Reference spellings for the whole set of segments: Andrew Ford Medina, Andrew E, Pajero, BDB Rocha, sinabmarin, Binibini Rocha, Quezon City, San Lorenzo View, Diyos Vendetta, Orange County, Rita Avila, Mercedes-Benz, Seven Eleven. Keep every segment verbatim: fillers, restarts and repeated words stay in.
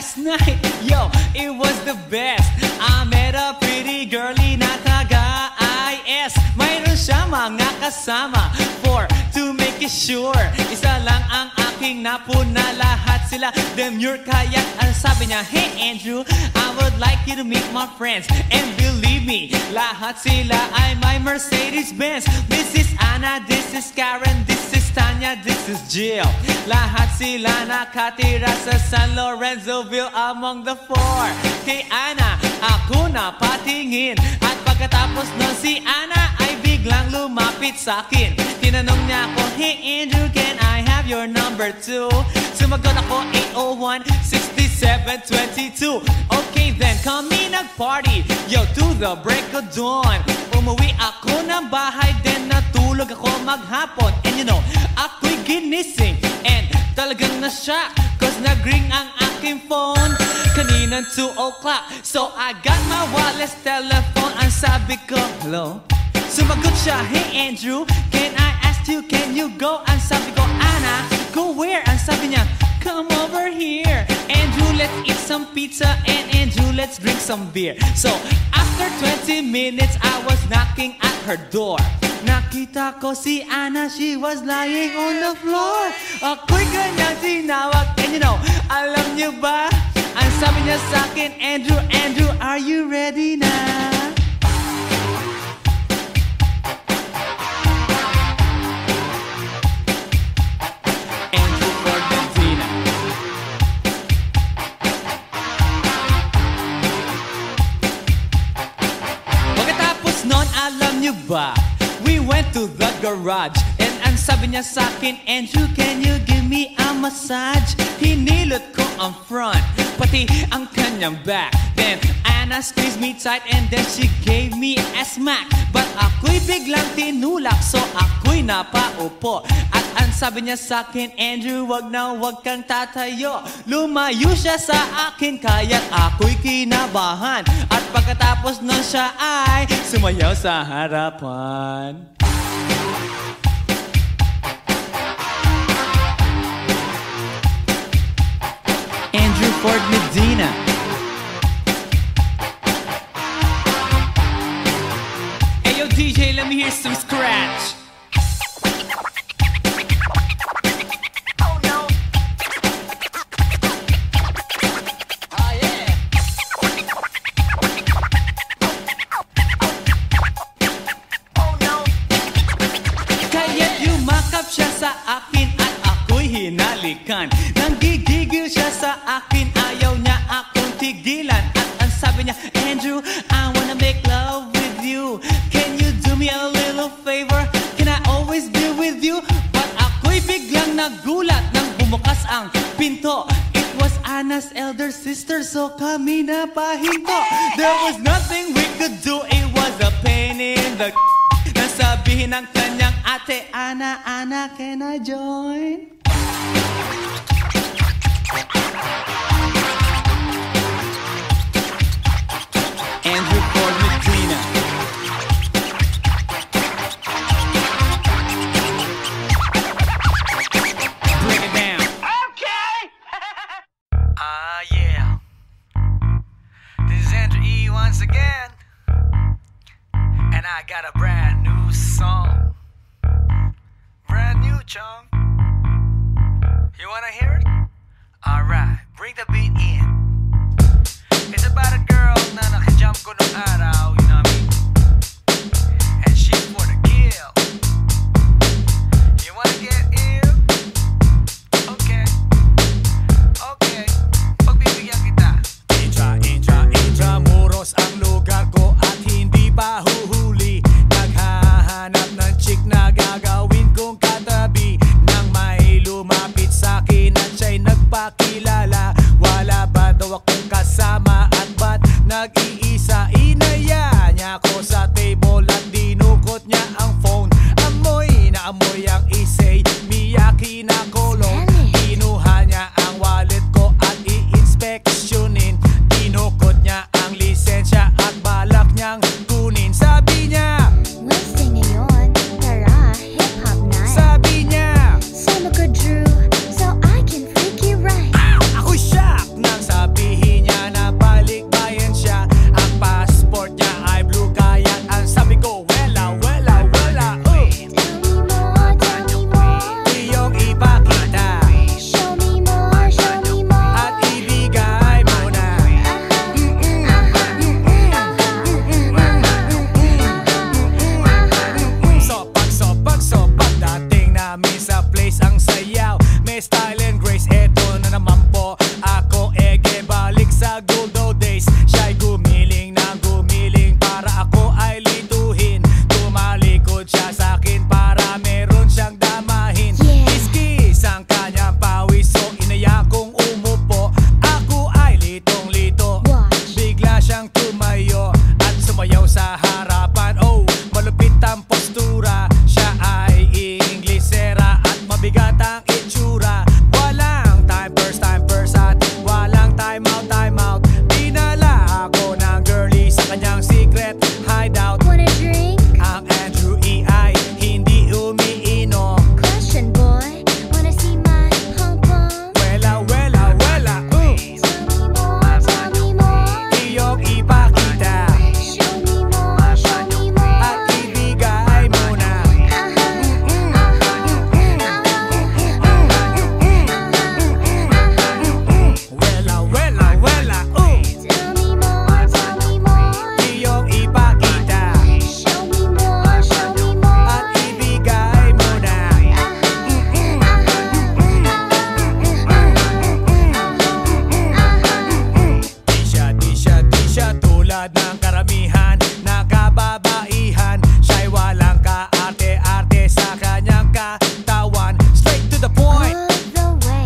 last night, yo, it was the best. I met a pretty girlie na taga-I S. Mayroon siya mga kasama for to make it sure. Isa lang ang aking napuna, lahat sila demure. Kaya ang sabi niya, hey Andrew, I would like you to meet my friends. And believe me, lahat sila ay my Mercedes-Benz. This is Anna, this is Karen, this is Tanya, this is Jill. Lahat sila nakatira sa San Lorenzo View. Among the four, kay Ana ako napatingin. At pagkatapos nun si Ana ay biglang lumapit sa akin. Tinanong niya ako, hey Andrew, can I have your number too? Sumagot ako, eight oh one, six seven two two. Okay then, kami nagparty, yo, to the break of dawn. Umuwi ako ng bahay, then natulog ako maghapon. And you know, ako'y ginising and talagang na-shock, cause nag-ring ang aking phone kaninang two o'clock. So I got my wireless telephone. Ang sabi ko, hello? Sumagot siya, hey Andrew, can I ask you, can you go? Ang sabi ko, Ana, go where? Ang sabi niya, come over here. Andrew, let's eat some pizza. And Andrew, let's drink some beer. So after twenty minutes, I was knocking at her door. Nakita ko si Ana, she was lying on the floor. Ako'y kanyang tinawag, and you know, alam niyo ba? Ang sabi niya sa akin, Andrew, Andrew, are you ready na? Andrew for the dinner. Pagkatapos nun, alam niyo ba? We went to the garage, and ang sabi niya sa akin, Andrew, can you give me a massage? Hinilot ko ang front, pati ang kanyang back. Then Anna squeezed me tight, and then she gave me a smack. But ako'y biglang tinulak, so ako'y napaupo. At ang sabi niya sa akin, Andrew, wag na wag kang tatayo. Lumayo siya sa akin, kaya't ako'y kinabahan. At pagkatapos nun siya ay sumayaw sa harapan. Andrew Ford Medina. Hey yo D J, let me hear some scratch. Hinalikan, nanggigigil siya sa akin, ayaw niya akong tigilan. At ang sabi niya, Andrew, I wanna make love with you. Can you do me a little favor? Can I always be with you? But ako'y biglang nagulat nang bumukas ang pinto. It was Anna's elder sister, so kami napahinto. There was nothing we could do, it was a pain in the nasabihin ng kanyang ate, Ana, Ana, can I join? Andrew Ford Medina. Break it down. Okay. Ah, uh, yeah. This is Andrew E once again, and I got a brand new song, brand new chunk. You wanna hear it? Alright, bring the beat in. It's about a girl na nakijump ko nung araw, you know what I mean? And she's for the kill. You wanna get ill? Okay, okay, pagbibigyan kita. Entra, entra, entra, muros ang lugar ko at hindi pa huhuli. Naghahanap ng chick na gagawin kong katabi. Lumapit sa'kin at siya'y nagpakilala. Wala ba daw akong kasama at ba't nag-iisa? Inaya niya ako sa table at dinukot niya ang phone. Amoy na amoy ang isay, miyaki na kolong. Inuha niya ang wallet ko at i-inspeksyonin. Dinukot niya ang lisensya at balak niyang kunin. Sabi niya, listen ngayon, tara, hip-hop night. Sabi niya, so I can freak you right. Ako'y shock nang sabi Grace ang sayaw, may style and grace. Eto na naman po, ako ege, balik sa good old days. Siya'y gumiling na gumiling para ako ay lituhin. Tumalikod siya sa'kin para meron siyang damahin. Kiss-kiss ang kanyang pawis, so inaya kong umupo. Ako ay litong-lito, bigla siyang tumayo at sumayaw sa harapan. Oh, malupit ang postura, kanyang secret hideout. Wanna drink? Ang Andrew E ay hindi umiinom. Question boy, wanna see my pom-pom? Wela, wela, wela, ooh. Tell me more, tell me more. Iyong ipakita. Show me more, show me more. At ibigay mo na. Wela, wela, wela, ooh. Tell me more, tell me more. Tulad ng karamihan, nakababaihan, siya'y walang kaarte-arte sa kanyang katawan. Straight to the point,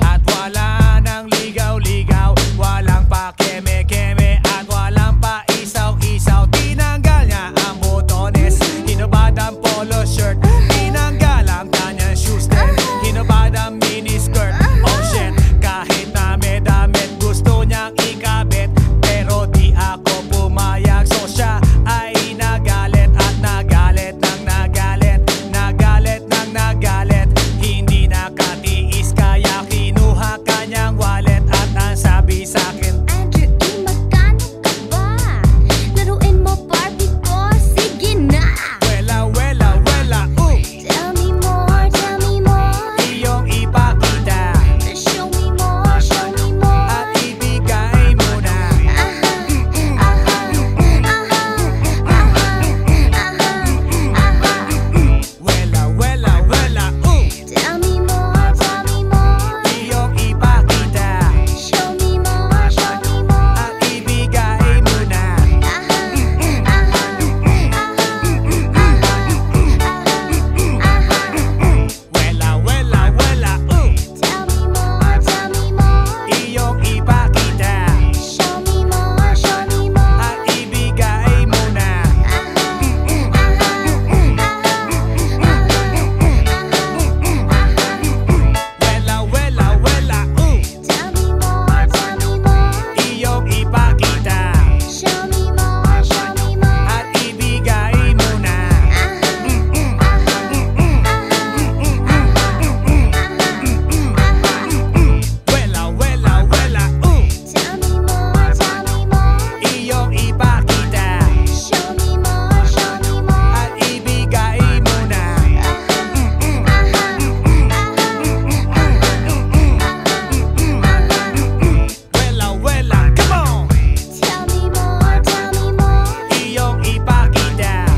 at wala ng ligaw-ligaw, walang pa keme-keme, at walang pa isaw-isaw. Tinanggal niya ang botones, hinubad ang polo shirt, tinanggal ang kanyang shoes din, hinubad ang miniskirt. Oh shit, kahit na may damit, gusto niyang ikabit. Pero di ako pumayag, so siya ay nagalit. At nagalit ng nagalit, nagalit ng nagalit. Hindi nakatiis kaya kinuha kanyang wallet. At ang sabi sa'kin, Andrew E, magkano ka ba? Laruin mo Barbie ko, sige na. Wela, wela, wela, ooh. Tell me more, tell me more. Iyong ipakita, show me more, show me more. At ibigay mo na. Wela, wela, wela, ooh. Tell me more, tell me more. Iyong ipakita, Show me more, show me more. at ibigay mo na. Wela, wela, wela, ooh. Tell me more, tell me more. Iyong ipakita, Show me more, show me more. at ibigay mo na. Wela, wela, wela, ooh. Tell me more, tell me more. Iyong ipakita, Show me more, show me more. at ibigay mo na. Wela, wela, wela, ooh. Tell me more, tell me more. Iyong ipakita, Show me more, show me more. at ibigay mo na. Wela, wela, come on. Tell me more, tell me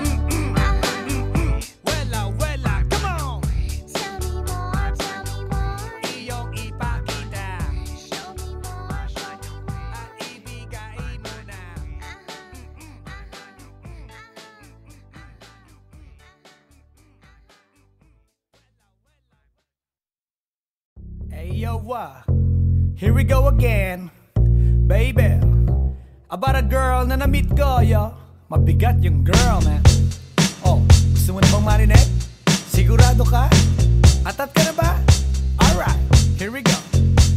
more. Iyong ipakita, Show me more, show me more. at ibigay mo na. Wela, wela, come on. Tell me more, tell me more. Iyong ipakita, Show me more, show me more. at ibigay mo na. Hey yo, what? Here we go again, baby. About a girl na na-meet ko, yo. Mabigat yung girl, man. Oh, gusto mo na bang marinig? Sigurado ka? Atat ka na ba? Alright, here we go.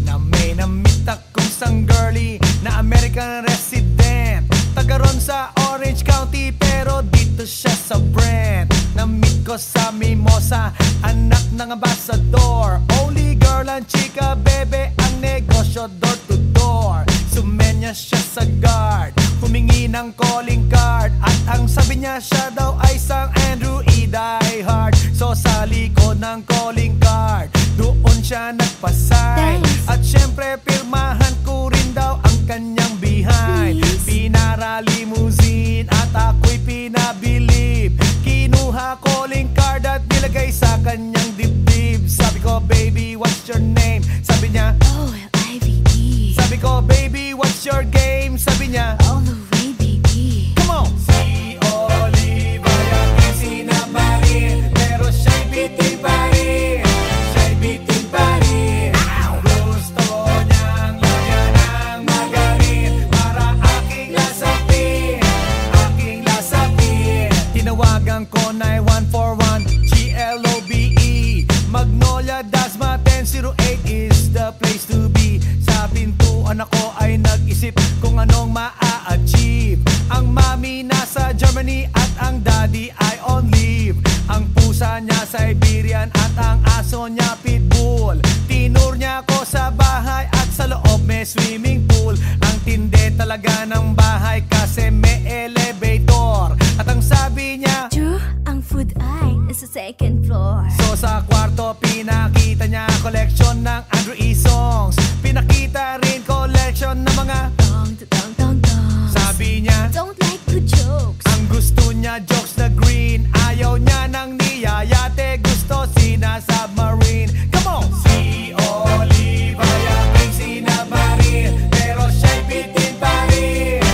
Na may na-meet akong isang girlie na American resident, taga ron sa Orange County, pero dito siya sa Brent. Na-meet ko sa Mimosa, anak ng ambasador. Only girl ang chika, bebe, ang negosyo door to door. Sumenya siya sa guard, humingi ng calling card. At ang sabi niya siya daw ay isang Andrew E diehard. So sa likod ng calling card, doon siya nagpasign. At syempre pirmahan ko rin daw ang kanyang behind. na limousine at ako'y pinabilib. Kinuha calling card at nilagay sa kanyang dibdib. Sabi ko, baby, what's your name? Sabi niya, O L I V E. Sabi ko, baby, what's your game? Sabi niya, all the way, baby. Come on! Si Oliva yung sinabarin, pero siya'y bitibarin. Siya'y bitibarin. Gusto niyang lagyan ng magarin para aking lasapin, aking lasapin. Tinawagan ko nine one four one G L O B E. Magnolia Dasma ten oh eight is the place to be. Sa pintuan ako ay nag-isip kung anong maa-achieve. Ang mami nasa Germany at ang daddy ay on leave. Ang pusa niya Siberian at ang aso niya pitbull. Tinur niya ko sa bahay at sa loob may swimming pool. Ang tinde talaga ng bahay kasi may elevator. At ang sabi niya, Chu, ang food ay sa second floor. So sa kwarto pinakita niya collection ng Andrew E songs. Pinakita rin collection ng mga dong-dong-dong-dong. Sabi niya, don't like good jokes. Ang gusto niya jokes na green. Ayaw niya ng niyayate. Gusto sinasubmarine. Come on! Si Oliva yung sinabarin, pero siya'y bitin pa rin.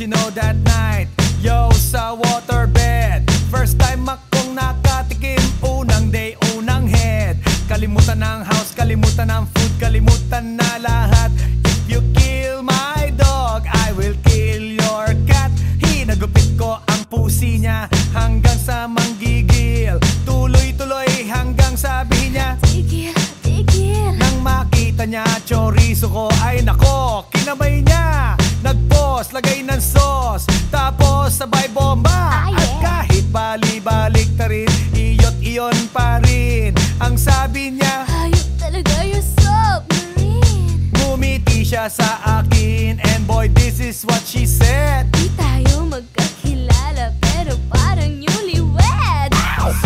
You know that night, yo, sa waterbed. First time akong nakatikim, unang day, unang head. Kalimutan ng house, kalimutan ng food, kalimutan na lahat. If you kill my dog, I will kill your cat. Hinagupit ko ang pusi niya hanggang sa manggigil. Tuloy-tuloy hanggang sabi niya, tigil, tigil. Nang makita niya chorizo ko, ay nako, kinamay niya. Nag-pause, lagay ng sauce, tapos sabay bomba. At kahit bali-balik na rin, iyot-iyon pa rin. Ang sabi niya, hayop talaga yung submarine. Ngumiti siya sa akin, and boy, this is what she said. Di tayo magkakilala, pero parang newlywed.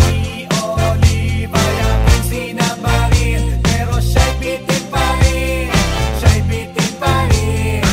Si Oliva yung sinabarin, pero siya'y bitin pa rin. Siya'y bitin pa rin.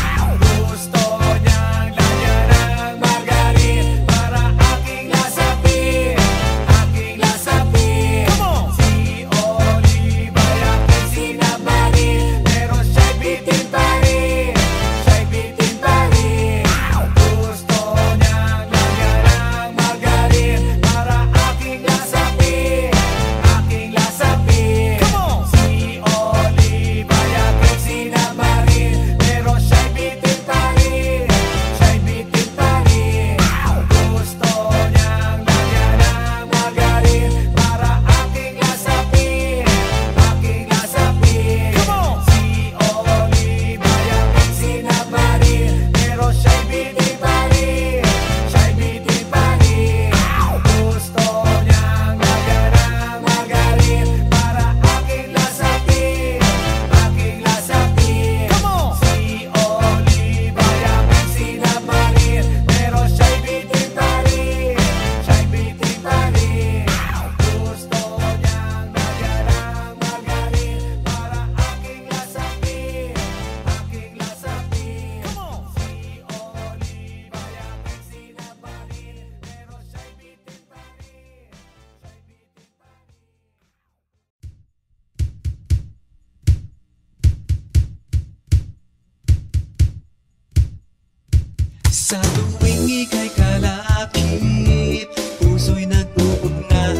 Sa tuwing ika'y kalapit, puso'y nagbubugnay.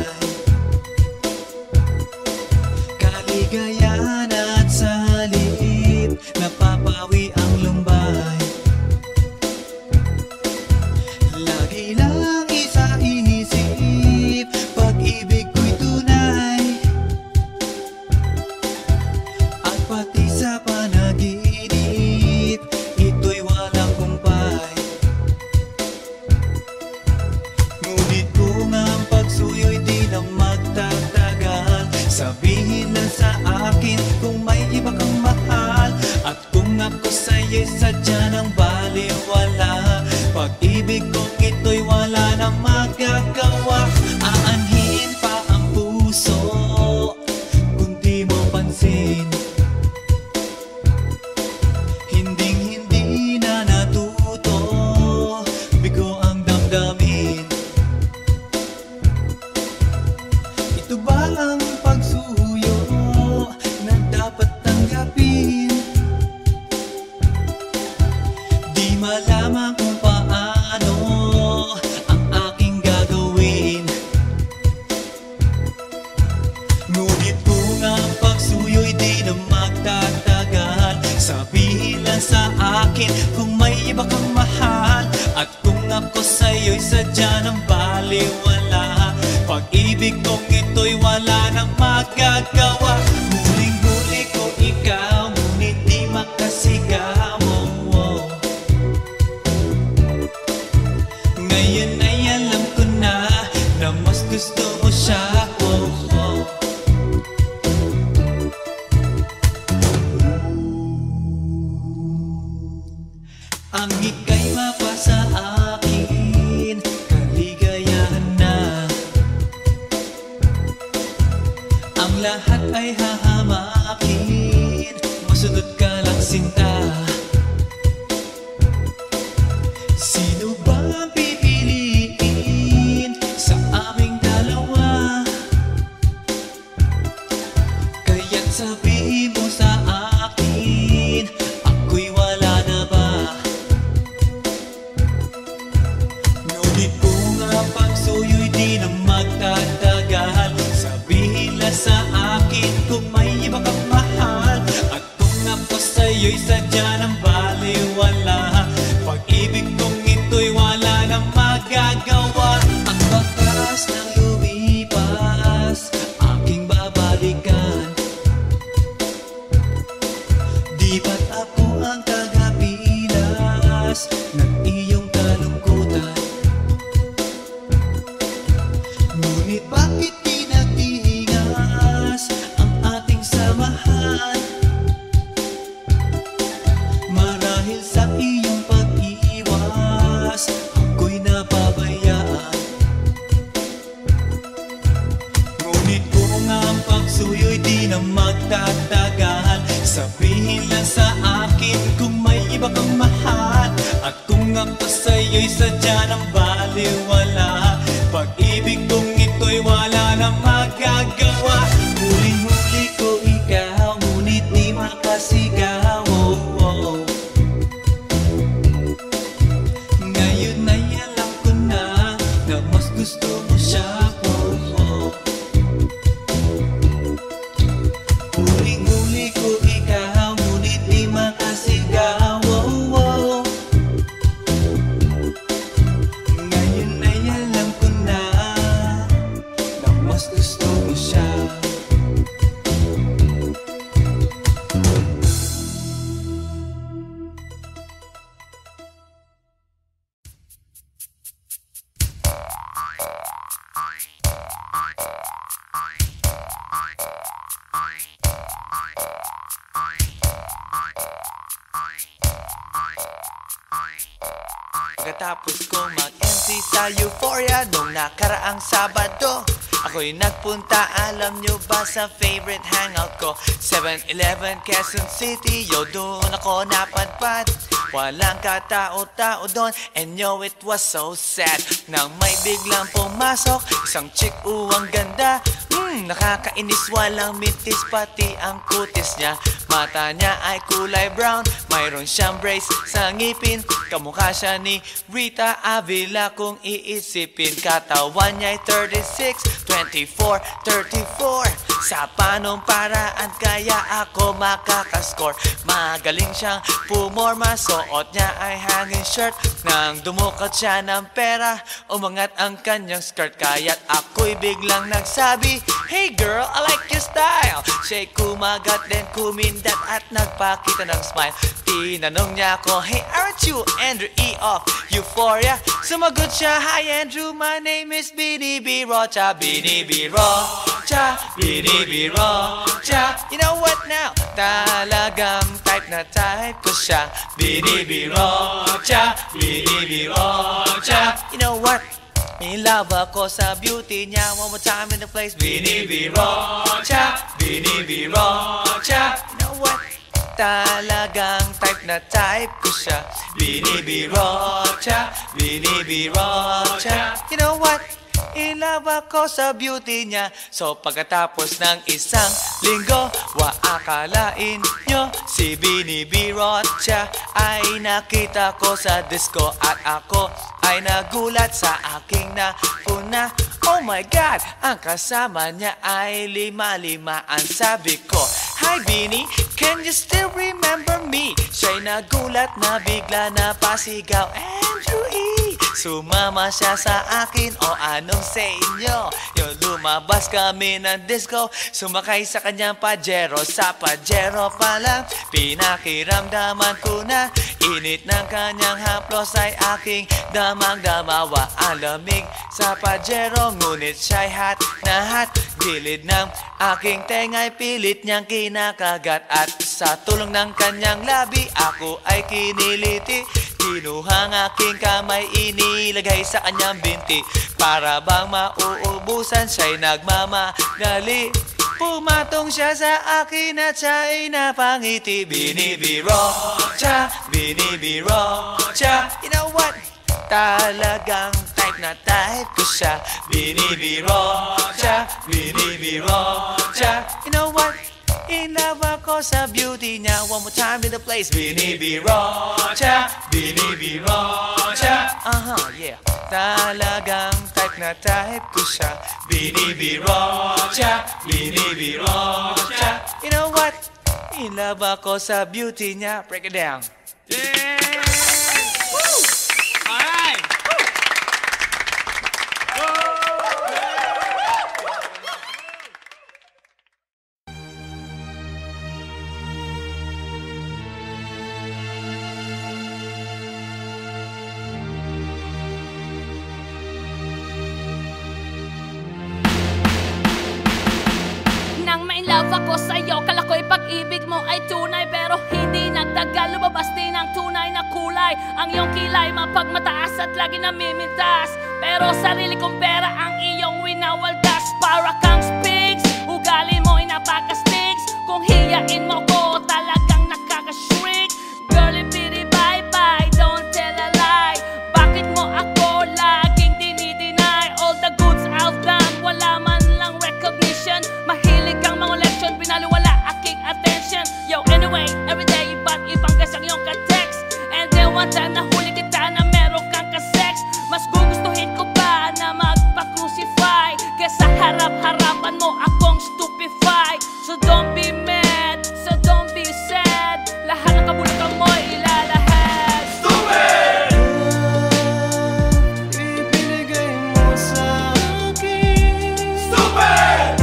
Kaligayahan at salit, napapawi ang lumbay. Lagi lang isa inisip, pag-ibig ko'y tunay. At pati sa panaginip, ito'y walang kumpay. pagmamahal. At kung ako sa'yo'y sadya ng baliwala, pag-ibig ko ito'y wala nang magagawa. Aanhin pa ang puso kung di mo pansin, hinding-hindi na natuto bigo ang damdamin. Ito ba ang pagsuyo na dapat tanggapin? Di malaman kung paano ang aking gagawin. Ngunit kung ang pagsuyo'y di na magtatagal, sabihin lang sa akin kung may iba kang mahal. At kung ako sa'yo'y sadya ng baliwala, pag-ibig kong ito'y wala nang magagawa. Muling-muli ko ikaw, ngunit di makasigaw. Ngayon ay alam ko na na mas gusto mo siya. Oh, oh. Ang ika'y mapasa akin, kaligayahan na. Ang lahat ay hahamakin, masunod ka lang sinta. Sino ba ang sabi mo sa akin, ako'y wala na ba? Ngunit kung ang pagsuyo'y di na magtatagal, sabihin lang sa akin kung may iba kang mahal. At kung ako sa'yo'y sadya ng baliwala, pag-ibig kong ito'y wala na magagawa. Ang wakas ng lumipas, aking babalikan. Iba't ako ang tagapilas ng iyong kalungkutan. Ngunit bakit pinagtigas ang ating samahan? Marahil sa iyong pag-iwas, ako'y napabayaan. Ngunit kung ang pagsuyo'y di na magtatagal, sabihin lang sa akin kung may iba kang mahal. At kung ako sa'yo'y sadya ng baliwala, pag-ibig kong ito'y wala na magagawa. Huling-huli ko ikaw, ngunit di makasigaw. Oh, oh. Ngayon ay alam ko na na mas gusto mo siya. Oh, oh. Huling-huli ko pagkatapos ko mag-M C sa Euphoria nung nakaraang Sabado, ako'y nagpunta, alam nyo ba, sa favorite hangout ko, seven eleven Quezon City. Yo, doon ako napadpad, walang katao-tao doon, and yo, it was so sad. Nang may biglang pumasok, isang chick uwang ganda. Hmm, nakakainis, walang mitis, pati ang kutis niya. Mata niya ay kulay brown, mayroon siyang brace sa ngipin. Kamukha siya ni Rita Avila kung iisipin. Katawan niya'y thirty-six, twenty-four, thirty-four. Sa panong paraan kaya ako makakascore? Magaling siyang pumorma, suot niya ay hanging shirt. Nang dumukat siya ng pera, umangat ang kanyang skirt. Kaya't ako'y biglang nagsabi, "Hey girl, I like your style." Siya'y kumagat din, kumin that at nagpakita ng smile. Tinanong niya ako, "Hey, aren't you Andrew E of Euphoria?" Sumagot siya, "Hi Andrew, my name is B D B Rocha." B D B Rocha Rocha, B D B Rocha. You know what now? Talagang type na type ko siya, B D B Rocha, B D B Rocha. You know what? In love ako sa beauty niya. One more time in the place, B D B Rocha, B D B Rocha. You know what? Talagang type na type ko siya, B D B Rocha, B D B Rocha. You know what? In love ako sa beauty niya. So pagkatapos ng isang linggo, waakalain nyo si Binibini Rocha ay nakita ko sa disco. At ako ay nagulat sa aking napuna. Oh my God! Ang kasama niya ay lima-limaan. Sabi ko, "Hi Bini, can you still remember me?" Siya'y nagulat na bigla na pasigaw, "Andrew E!" Sumama siya sa akin, o anong sa inyo? Yung lumabas kami ng disco, sumakay sa kanyang Pajero. Sa Pajero pala, pinakiramdaman ko na init ng kanyang haplos ay aking damang-damawa. Ang lamig sa Pajero, ngunit siya'y hot na hot. Gilid ng aking tenga'y pilit niyang kinakagat. At sa tulong ng kanyang labi, ako ay kiniliti. Kinuhang aking kamay, inilagay sa kanyang binti. Para bang mauubusan, siya'y nagmamagali. Pumatong siya sa akin at siya'y napangiti. Binibini Rocha, Binibini Rocha. You know what? Talagang type na type ko siya, Binibini Rocha, Binibini Rocha. You know what? In love ako sa beauty niya. One more time in the place, Binibini Rocha, Binibini Rocha. Aha, yeah. Talagang type na type ko siya, Binibini Rocha, Binibini Rocha. You know what? In love ako sa beauty niya. Break it down. Yeah! Woo! Alright! Ako sa'yo, kala ko'y pag-ibig mo ay tunay. Pero hindi nagtagal, lumabas din ang tunay na kulay. Ang iyong kilay mapagmataas at lagi namimintas. Pero sarili kong pera ang iyong winawaldas. Para kang spigs, ugali mo inapakastigs. Kung hiyain mo ko, talagang nakakashriek. Girlie, bitty, bye-bye, don't tell a lie. Bakit mo ako laging dinideny? All the goods out lang, wala man lang recognition. Mahilig kang mangulit, pinaliwala aking attention. Yo, anyway, everyday iba't ibang kasang iyong ka-text. And then one time nahuli kita na meron kang ka-sex. Mas gugustuhin ko pa na magpa-crucify kesa harap-harapan mo akong stupefy. So don't be mad, so don't be sad. Lahat ng kabulukan mo ilalahas. Stupid! Love, ibinigay mo sa akin. Stupid!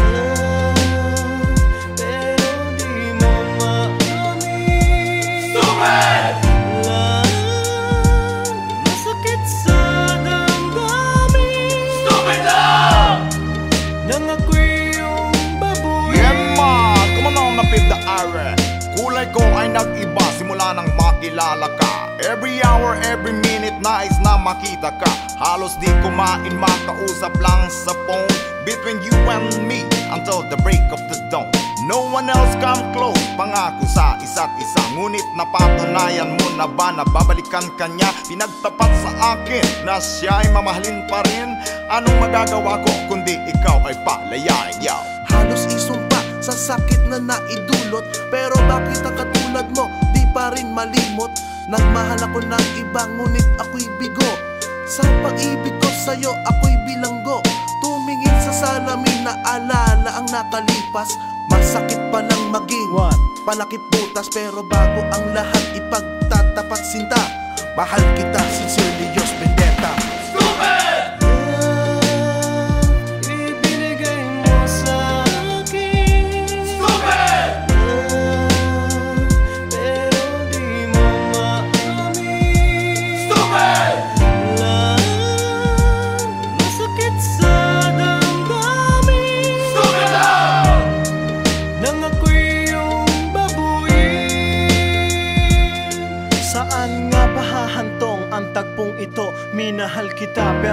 Nang makilala ka, every hour, every minute, nais na makita ka. Halos di kumain, makausap lang sa phone. Between you and me, until the break of the dawn, no one else come close. Pangako sa isa't isa, ngunit napatunayan mo na ba na babalikan ka niya? Pinagtapat sa akin na siya ay mamahalin pa rin. Anong magagawa ko kundi ikaw ay palayain? Yaw, halos isumpa sa sakit na naidulot. Pero bakit ang katulad mo pa rin malimot? Nagmahal ako ng iba, ngunit ako'y bigo. Sa pag-ibig ko sa'yo, ako'y bilanggo. Tumingin sa salamin, naalala ang nakalipas. Masakit pa ng maging what? Palakip butas, pero bago ang lahat, ipagtatapat sinta. Mahal kita, sincerely, Diyos Vendetta. Stupid! Stupid!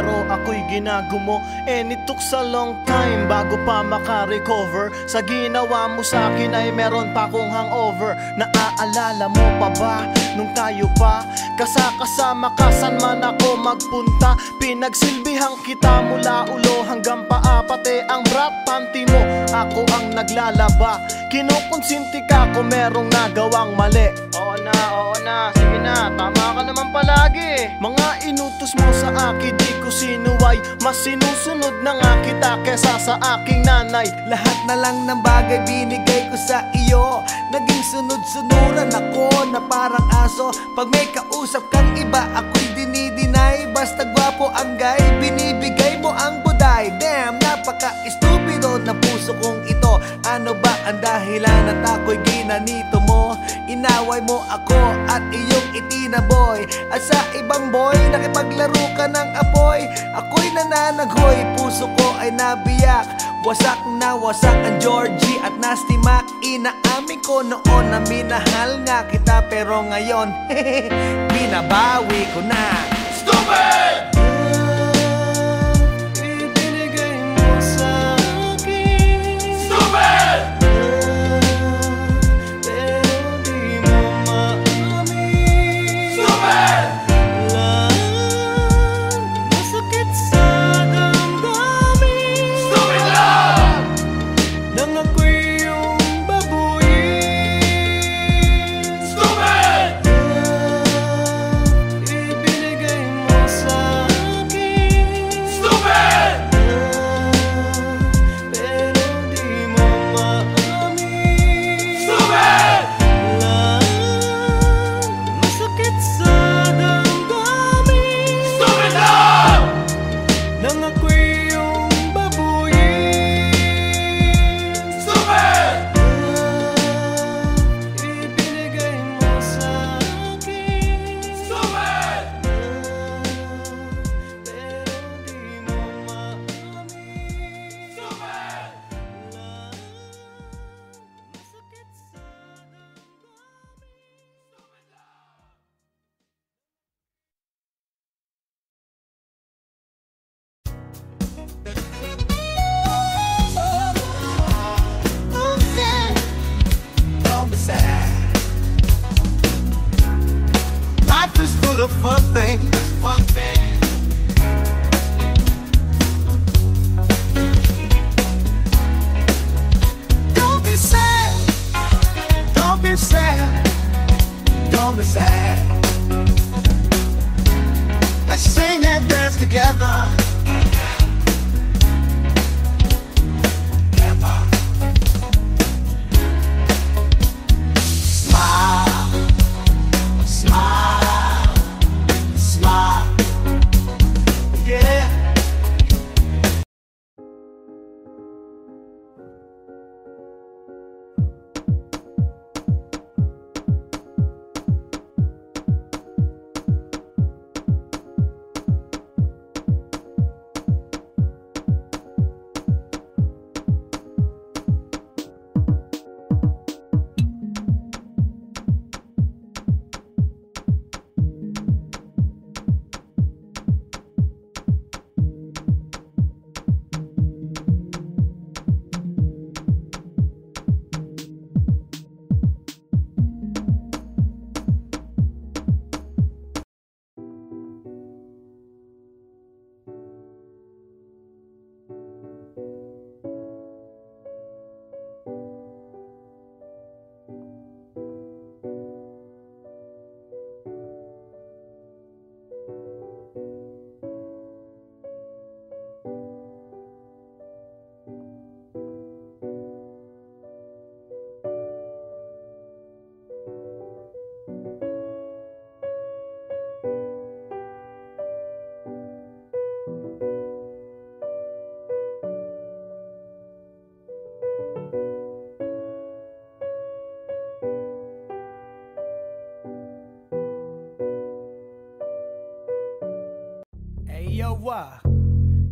araw ako'y ginagumo, and it took a long time bago pa makarecover. Sa ginawa mo sa akin ay meron pa akong hangover. Naaalala mo pa ba nung tayo pa kasakasama ka, saan man ako magpunta? Pinagsilbihan kita mula ulo hanggang paa, pati ang brat panty mo ako ang naglalaba. Kinukonsinti ka kung merong nagawang mali. Oo na, oo na, sige na, tama ka naman palagi. Mga inutos mo sa akin di ko sinuway, mas sinusunod na nga kita kesa sa aking nanay. Lahat na lang ng bagay binigay ko sa iyo, naging sunod-sunuran ako na parang aso. Pag may kausap kang iba ako'y dinidinay, basta gwapo ang guy, binibigay mo ang buday. Damn, napaka-estupido na puso kong ito. Ano ba ang dahilan at ako'y ginanito mo? Inaway mo ako at iyong itinaboy, at sa ibang boy nakipaglaro ka ng apoy. Ako'y nananaghoy, puso ko ay nabiyak, wasak na wasak ang Georgie at Nasty Mac. Inaamin ko noon na minahal nga kita, pero ngayon binabawi ko na. Stupid!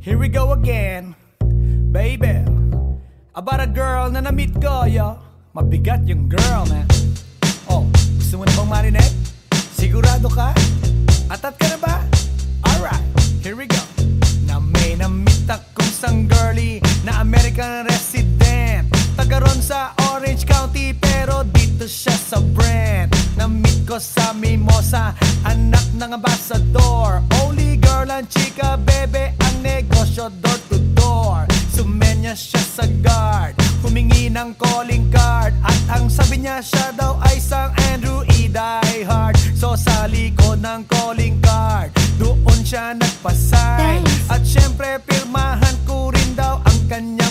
Here we go again, baby. About a girl na na-meet ko, yo. Mabigat yung girl, man. Oh, gusto mo na bang marinig? Sigurado ka? Atat ka na ba? Alright, here we go. siya daw ay isang Andrew E diehard. So sa likod ng calling card, doon siya nagpasay. At syempre pirmahan ko rin daw ang kanya